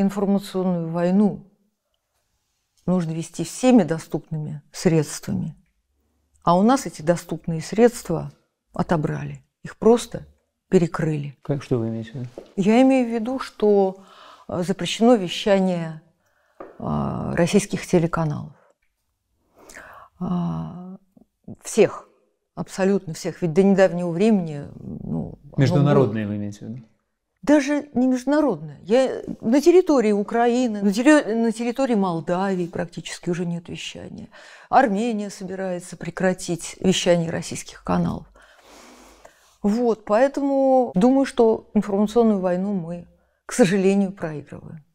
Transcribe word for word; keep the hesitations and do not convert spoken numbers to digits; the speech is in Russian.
информационную войну нужно вести всеми доступными средствами. А у нас эти доступные средства отобрали. Их просто перекрыли. Как, что вы имеете в виду? Я имею в виду, что запрещено вещание российских телеканалов. Всех, абсолютно всех. Ведь до недавнего времени... Ну, международные было... вы имеете в виду? Даже не международные. Я... На территории Украины, на, терри... на территории Молдавии практически уже нет вещания. Армения собирается прекратить вещание российских каналов. Вот, поэтому думаю, что информационную войну мы, к сожалению, проигрываем.